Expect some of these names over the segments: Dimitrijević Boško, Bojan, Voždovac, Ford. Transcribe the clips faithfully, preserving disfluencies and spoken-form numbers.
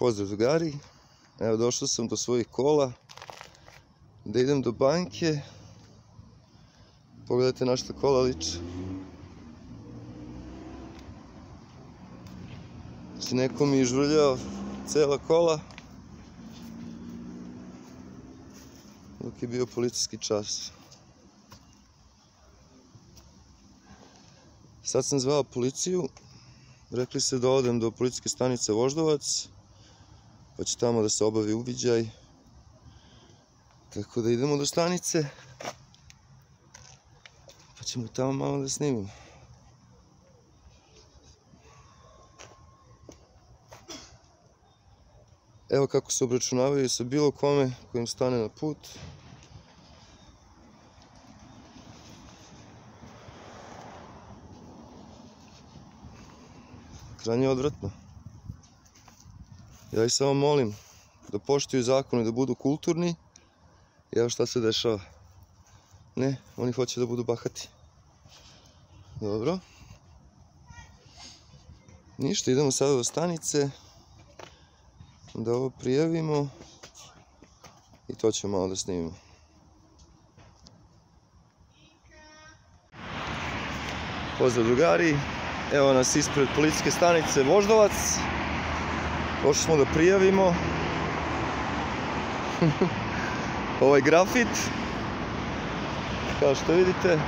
Pozdrav drugari, evo došao sam do svojih kola da idem do banke. Pogledajte na šta kola liče. Znači neko mi je žvrljao cela kola dok je bio policijski čas. Sad sam zvao policiju, rekli se da odem do policijske stanice Voždovac, pa će tamo da se obavi uviđaj. Tako da idemo do stanice, pa ćemo tamo malo da snimimo. Evo kako se obračunavaju sa bilo kome kojim stane na put. Krajnje odvratno. Ja ih samo molim da poštuju zakone, da budu kulturni. I evo šta se dešava. Ne, oni hoće da budu bahati. Dobro. Ništa, idemo sada do stanice. Da ovo prijavimo. I to ćemo malo da snimimo. Pozdrav drugari. Evo nas ispred policijske stanice Voždovac. Došli smo da prijavimo ovaj grafit. Kao što vidite,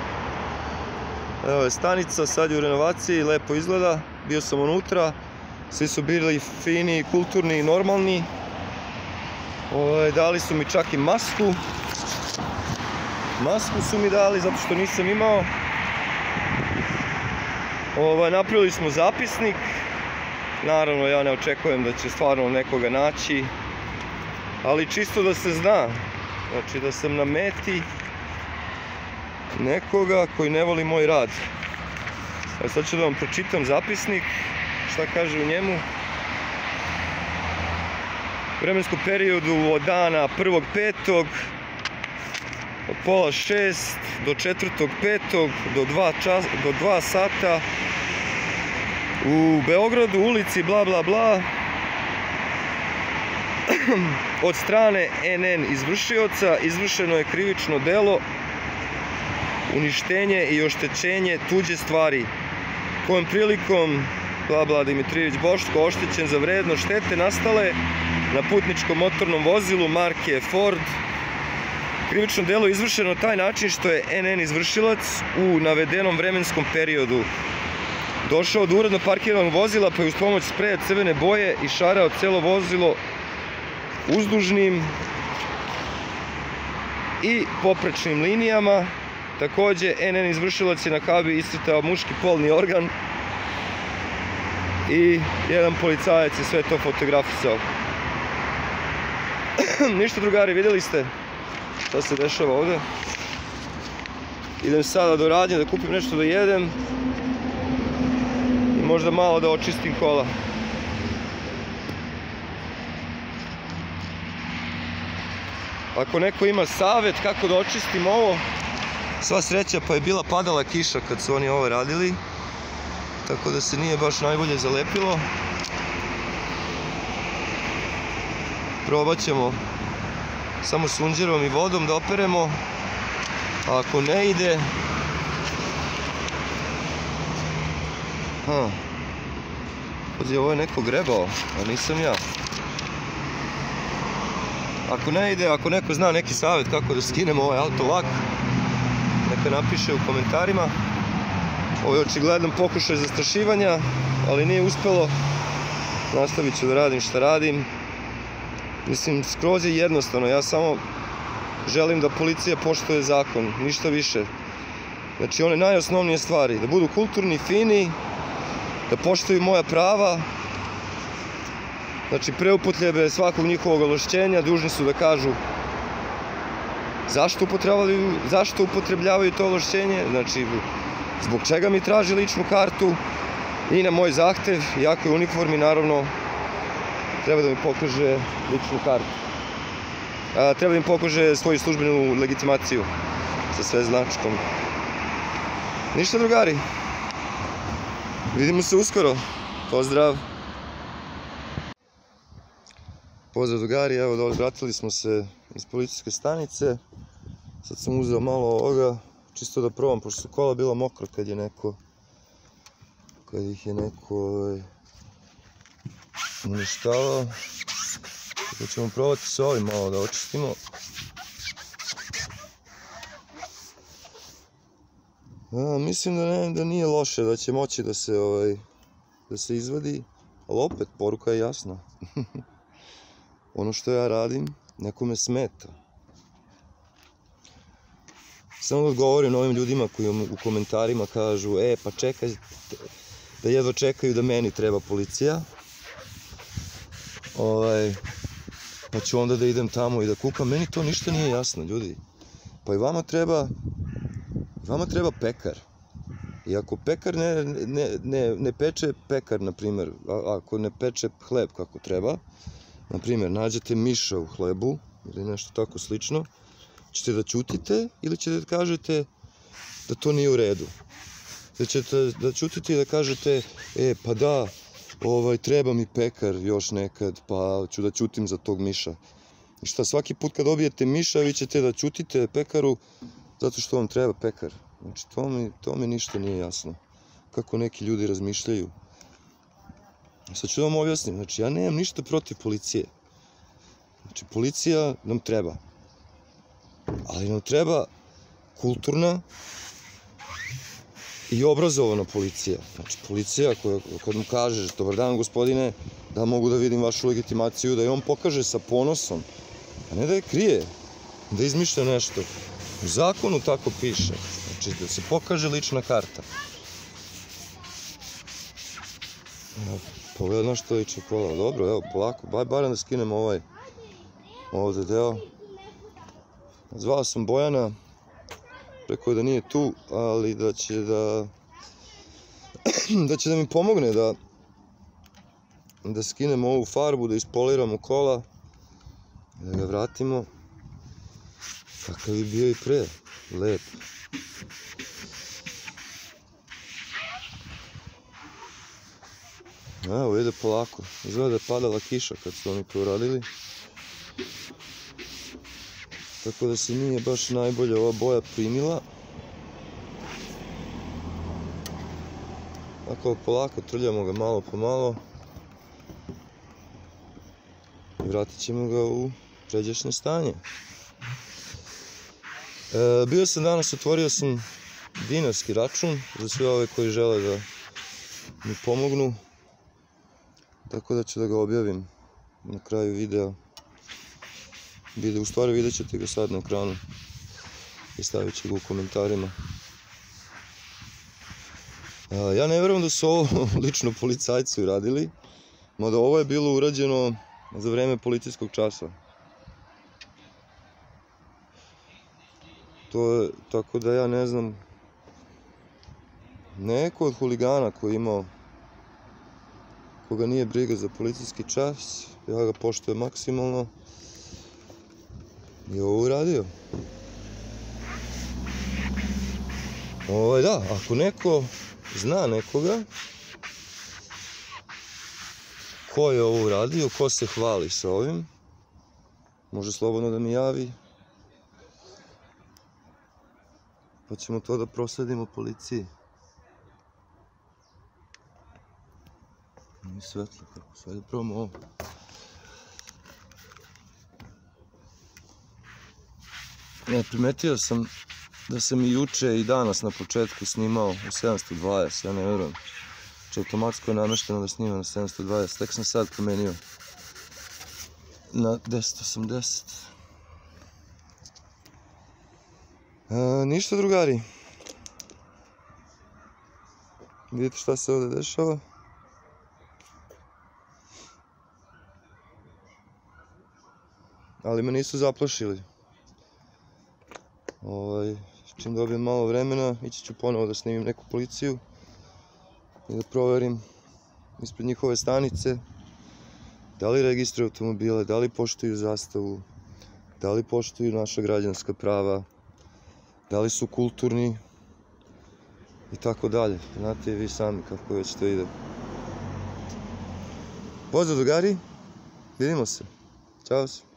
evo je stanica, sad je u renovaciji, lepo izgleda. Bio sam unutra, svi su bili fini, kulturni i normalni. Dali su mi čak i masku. Masku su mi dali zato što nisam imao. Napravili smo zapisnik. Naravno, ja ne očekujem da će stvarno nekoga naći, ali čisto da se zna, znači da sam na meti nekoga koji ne voli moj rad. Sad ću da vam pročitam zapisnik, šta kaže u njemu. U vremenskom periodu od dana prvog petog od pola šest do četvrtog petog do dva sata u Beogradu, ulici bla bla bla, od strane N N izvršioca izvršeno je krivično delo uništenje i oštećenje tuđe stvari, kojom prilikom bla bla Dimitrijević Boško oštećen za vredno štete nastale na putničkom motornom vozilu marke Ford. Krivično delo je izvršeno na taj način što je N N izvršilac u navedenom vremenskom periodu došao do uredno parkiranog vozila, pa je uz pomoć spreja crvene boje i šarao celo vozilo uzdužnim i poprečnim linijama. Takođe, N N izvršilac je na kabi iscrtao muški polni organ i jedan policajac je sve to fotografisao. Ništa drugari, videli ste šta se dešava ovde. Idem sada do radnje da kupim nešto da jedem. Možda malo da očistim kola. Ako neko ima savjet kako da očistim ovo, sva sreća pa je bila padala kiša kad su oni ovo radili, tako da se nije baš najbolje zalepilo. Probat ćemo samo sunđerom i vodom da operemo, a ako ne ide... Ha, ovdje ovo je neko grebao, a nisam ja. Ako ne ide, ako neko zna neki savjet kako da skinemo ovaj auto lak, neka napiše u komentarima. Ovo je očigledan pokušaj zastrašivanja, ali nije uspelo. Nastavit ću da radim šta radim. Mislim, skroz je jednostavno, ja samo želim da policija poštuje zakon, ništa više. Znači one najosnovnije stvari, da budu kulturni, fini, da poštuju moja prava. Znači preupotljebe svakog njihovog ovlašćenja dužni su da kažu zašto upotrebljavaju to ovlašćenje, znači zbog čega mi traži ličnu kartu i na moj zahtev, iako je u uniformi, naravno treba da mi pokaže ličnu kartu, treba da mi pokaže svoju službenu legitimaciju sa sve značkom. Ništa drugari, vidimo se uskoro, pozdrav! Pozdrav drugari, evo vratili smo se iz policijske stanice. Sad sam uzeo malo ovoga, čisto da probam, pošto su kola bila mokra kad je neko, kad ih je neko uništavao. Tako ćemo probati s ovim malo da očistimo. A, mislim da, ne, da nije loše, da će moći da se, ovaj, da se izvadi, ali opet poruka je jasna. Ono što ja radim, nekome smeta. Samo da odgovorim ovim ljudima koji u komentarima kažu e pa čekaj, da jedva čekaju da meni treba policija. Ovaj, pa ću onda da idem tamo i da kupam, meni to ništa nije jasno ljudi. Pa i vama treba... Vama treba pekar. I ako pekar ne, ne, ne, ne peče pekar, na primjer, ako ne peče hleb kako treba, na primjer, nađete miša u hlebu ili nešto tako slično, ćete da ćutite ili ćete da kažete da to nije u redu. Da ćete da ćutite i da kažete, e, pa da, ovaj, treba mi pekar još nekad, pa ću da ćutim za tog miša. I šta, svaki put kad dobijete miša, vi ćete da ćutite pekaru, zato što vam treba pekar. Znači, to mi, to mi ništa nije jasno. Kako neki ljudi razmišljaju. Sad ću da vam objasnim. Znači, ja nemam ništa protiv policije. Znači, policija nam treba. Ali nam treba kulturna i obrazovana policija. Znači, policija koja, kad mu kažeš, dobar dan gospodine, da mogu da vidim vašu legitimaciju, da je on pokaže sa ponosom, a ne da je krije, da izmišlja nešto. U zakonu tako piše, znači da se pokaže lična karta. Pogledaj na što liče kola, dobro, evo, polako, barem da skinem ovaj ovdje deo. Zvao sam Bojana, rekao da nije tu, ali da će da, da će da mi pomogne da, da skinem ovu farbu, da ispoliramo kola, da ga vratimo. Kakav je bio i pre, lep. Evo, ide polako. Izgleda da je padala kiša kad su oni to uradili. Tako da se nije baš najbolje ova boja primila. Tako polako trljamo ga malo po malo. I vratit ćemo ga u pređašnje stanje. E, bio sam danas, otvorio sam dinarski račun za sve ove koji žele da mi pomognu, tako da ću da ga objavim na kraju videa. Vide, u stvari vidjet ćete ga sad na ekranu i stavit ću ga u komentarima. E, ja ne vjerujem da su ovo lično policajci uradili, mada ovo je bilo urađeno za vreme policijskog časa. To je, tako da ja ne znam, neko od huligana koji je imao, koga nije briga za policijski čas, ja ga poštujem maksimalno, je ovo uradio. Ovaj, da, ako neko zna nekoga ko je ovo uradio, ko se hvali sa ovim, može slobodno da mi javi. Pa ćemo to da prosledimo policiji. Nije svetlo kako, sve da probamo ovo. Ja, primetio sam da sam i juče i danas na početku snimao u sedamsto dvadeset, ja ne vjerujem. Znači, automatsko je namešteno da snimam na sedamsto dvadeset, tek sam sad promenio na deset osamdeset. E, ništa drugari, vidite šta se ovdje dešava. Ali me nisu zaplašili. Ovaj, čim dobijem malo vremena, ići ću ponovo da snimim neku policiju i da proverim ispred njihove stanice da li registruju automobile, da li poštuju zastavu, da li poštuju naša građanska prava, da li su kulturni i tako dalje. Znate vi sami kako već to ide. Pozdrav drugari, vidimo se. Ćao se.